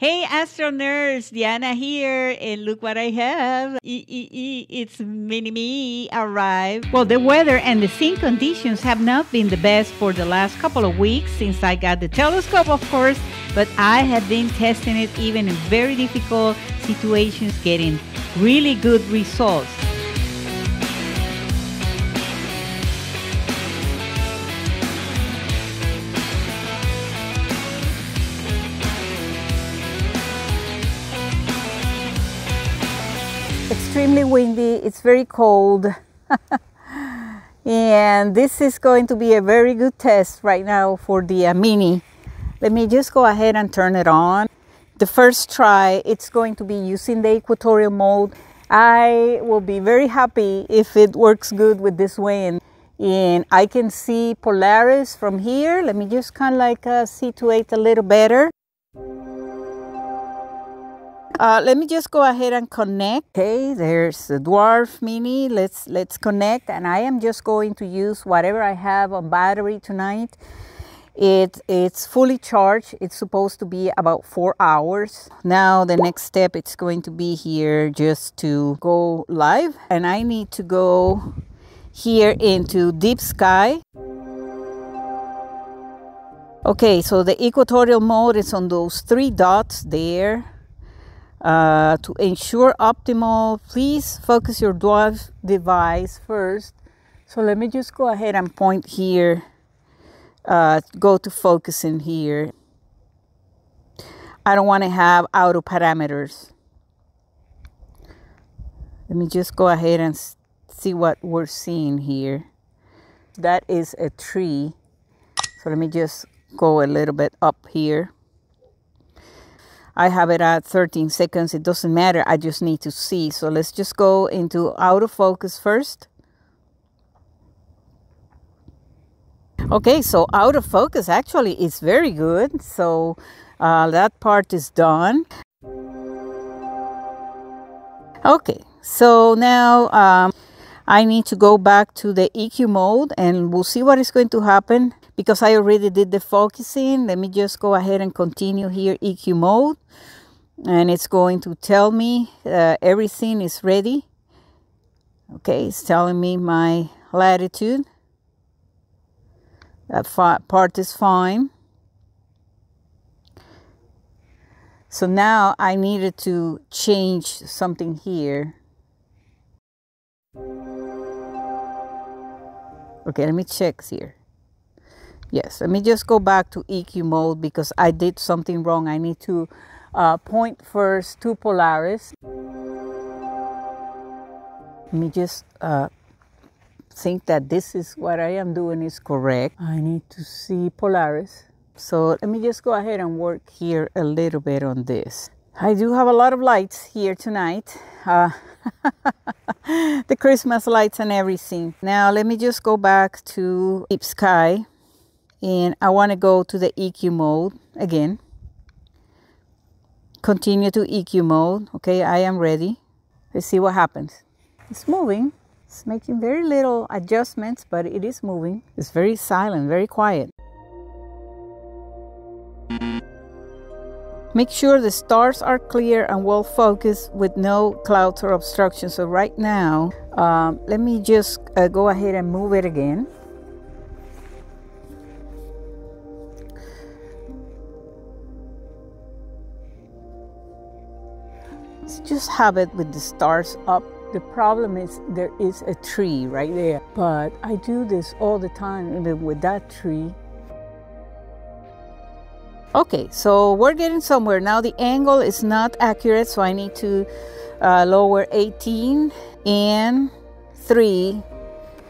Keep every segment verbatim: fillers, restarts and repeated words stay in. Hey, Astro Nerds, Diana here, and look what I have. E -e -e, it's mini me arrived. Well, the weather and the scene conditions have not been the best for the last couple of weeks since I got the telescope, of course, but I have been testing it even in very difficult situations, getting really good results. Extremely windy, it's very cold and this is going to be a very good test right now for the uh, mini. Let me just go ahead and turn it on. The first try, it's going to be using the equatorial mode. I will be very happy if it works good with this wind, and I can see Polaris from here. Let me just kind of like uh, situate a little better. Uh, let me just go ahead and connect. Okay, there's the Dwarf Mini. Let's let's connect, and I am just going to use whatever I have on battery tonight. It it's fully charged. It's supposed to be about four hours. Now the next step, it's going to be here just to go live, and I need to go here into Deep Sky. Okay, so the equatorial mode is on those three dots there. Uh, to ensure optimal, please focus your dwarf device first. So let me just go ahead and point here, uh, go to focus in here. I don't want to have auto parameters. Let me just go ahead and see what we're seeing here. That is a tree. So let me just go a little bit up here. I have it at thirteen seconds. It doesn't matter. I just need to see. So let's just go into out of focus first. Okay, so out of focus actually is very good. So uh, that part is done. Okay, so now um, I need to go back to the E Q mode, and we'll see what is going to happen. Because I already did the focusing, let me just go ahead and continue here, E Q mode. And it's going to tell me uh, everything is ready. Okay, it's telling me my latitude. That part is fine. So now I needed to change something here. Okay, let me check here. Yes, let me just go back to E Q mode because I did something wrong. I need to uh, point first to Polaris. Let me just uh, think that this is what I am doing is correct. I need to see Polaris. So let me just go ahead and work here a little bit on this. I do have a lot of lights here tonight. Uh, the Christmas lights and everything. Now let me just go back to Deep Sky. And I want to go to the E Q mode again. Continue to E Q mode. Okay, I am ready. Let's see what happens. It's moving. It's making very little adjustments, but it is moving. It's very silent, very quiet. Make sure the stars are clear and well focused with no clouds or obstructions. So right now, um, let me just uh, go ahead and move it again. Just have it with the stars up. The problem is there is a tree right there, but I do this all the time, even with that tree. Okay, so we're getting somewhere. Now the angle is not accurate, so I need to uh, lower eighteen and three.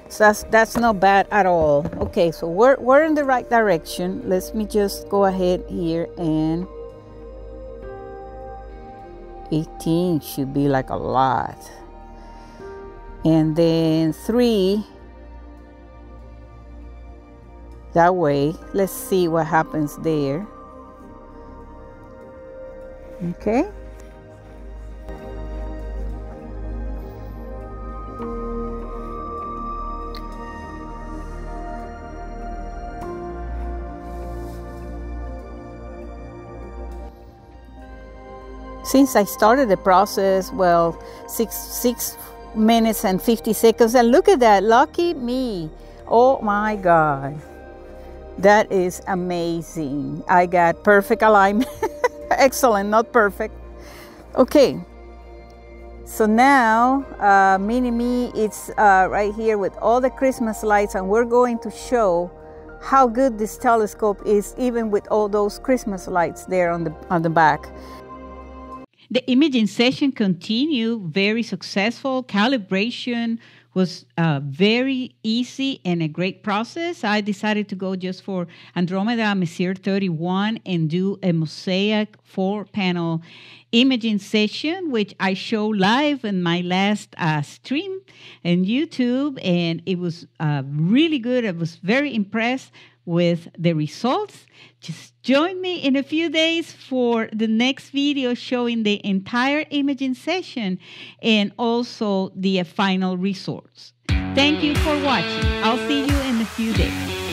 So that's, that's not bad at all. Okay, so we're, we're in the right direction. Let me just go ahead here and eighteen should be like a lot, and then three that way. Let's see what happens there. Okay, since I started the process, well, six six minutes and fifty seconds, and look at that, lucky me. Oh my God, that is amazing. I got perfect alignment. Excellent, not perfect. Okay, so now uh, mini me, it's uh, right here with all the Christmas lights, and we're going to show how good this telescope is even with all those Christmas lights there on the on the back. The imaging session continued, very successful. Calibration was uh, very easy and a great process. I decided to go just for Andromeda, Messier thirty-one, and do a mosaic four panel imaging session, which I show live in my last uh, stream on YouTube, and it was uh, really good. I was very impressed with the results. Just join me in a few days for the next video showing the entire imaging session and also the final results. Thank you for watching. I'll see you in a few days.